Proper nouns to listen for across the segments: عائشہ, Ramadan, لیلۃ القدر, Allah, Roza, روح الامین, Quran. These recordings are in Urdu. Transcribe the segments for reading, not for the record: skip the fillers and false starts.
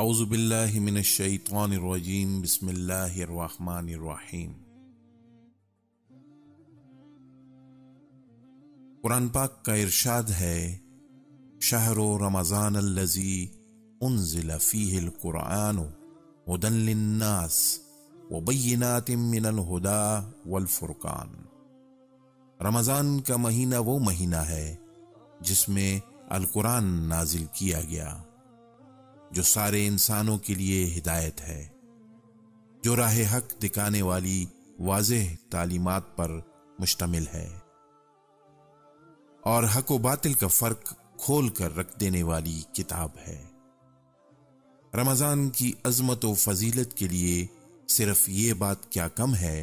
أعوذ بالله من الشيطان الرجيم. بسم الله الرحمن الرحيم. قرآن پاک کا ارشاد ہے شہر رمضان الذي انزل فيه القرآن هدى للناس وبينات من الهدى والفرقان. رمضان کا مہینہ وہ مہینہ ہے جس میں القرآن نازل کیا گیا جو سارے انسانوں کے لیے ہدایت ہے، جو راہ حق دکھانے والی واضح تعلیمات پر مشتمل ہے اور حق و باطل کا فرق کھول کر رکھ دینے والی کتاب ہے. رمضان کی عظمت و فضیلت کے لیے صرف یہ بات کیا کم ہے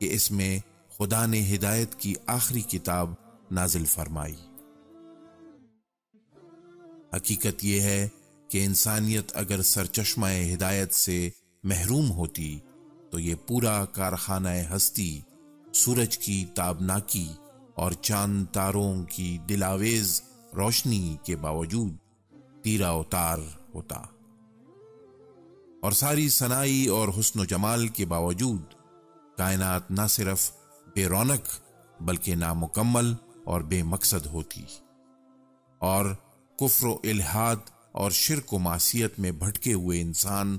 کہ اس میں خدا نے ہدایت کی آخری کتاب نازل فرمائی. حقیقت یہ ہے کہ انسانیت اگر سرچشمہ ہدایت سے محروم ہوتی تو یہ پورا کارخانہ ہستی سورج کی تابناکی اور چاند تاروں کی دلاویز روشنی کے باوجود تیرا اوتار ہوتا، اور ساری صناعی اور حسن و جمال کے باوجود کائنات نہ صرف بے رونق بلکہ نامکمل اور بے مقصد ہوتی اور کفر و الحاد اور شرک و معصیت میں بھٹکے ہوئے انسان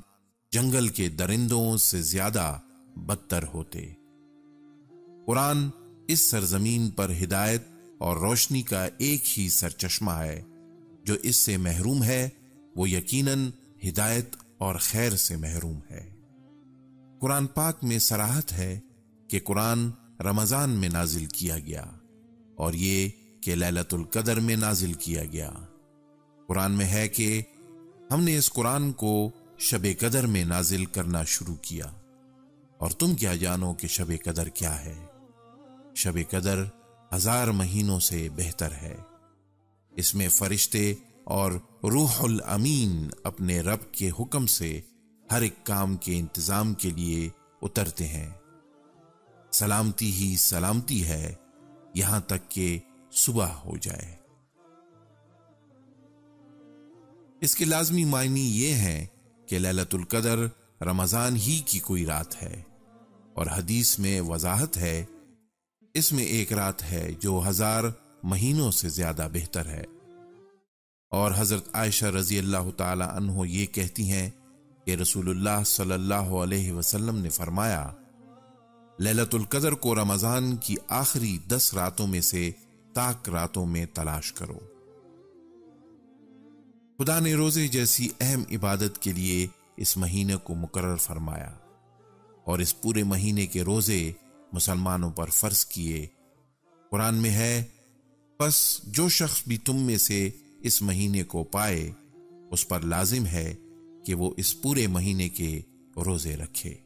جنگل کے درندوں سے زیادہ بدتر ہوتے. قرآن اس سرزمین پر ہدایت اور روشنی کا ایک ہی سرچشمہ ہے، جو اس سے محروم ہے وہ یقیناً ہدایت اور خیر سے محروم ہے. قرآن پاک میں صراحت ہے کہ قرآن رمضان میں نازل کیا گیا اور یہ کہ لیلۃ القدر میں نازل کیا گیا. قرآن میں ہے کہ ہم نے اس قرآن کو شب قدر میں نازل کرنا شروع کیا، اور تم کیا جانو کہ شب قدر کیا ہے؟ شب قدر 1000 مہینوں سے بہتر ہے. اس میں فرشتے اور روح الامین اپنے رب کے حکم سے ہر ایک کام کے انتظام کے لیے اترتے ہیں. سلامتی ہی سلامتی ہے یہاں تک کہ صبح ہو جائے. اس کے لازمی معنی یہ ہیں کہ لیلۃ القدر رمضان ہی کی کوئی رات ہے، اور حدیث میں وضاحت ہے اس میں ایک رات ہے جو 1000 مہینوں سے زیادہ بہتر ہے. اور حضرت عائشہ رضی اللہ تعالی عنہ یہ کہتی ہیں کہ رسول اللہ صلی اللہ علیہ وسلم نے فرمایا لیلۃ القدر کو رمضان کی آخری 10 راتوں میں سے تاک راتوں میں تلاش کرو. خدا نے روزے جیسی اہم عبادت کے لیے اس مہینے کو مقرر فرمایا، اور اس پورے مہینے کے روزے مسلمانوں پر فرض کیے. قرآن میں ہے پس جو شخص بھی تم میں سے اس مہینے کو پائے اس پر لازم ہے کہ وہ اس پورے مہینے کے روزے رکھے.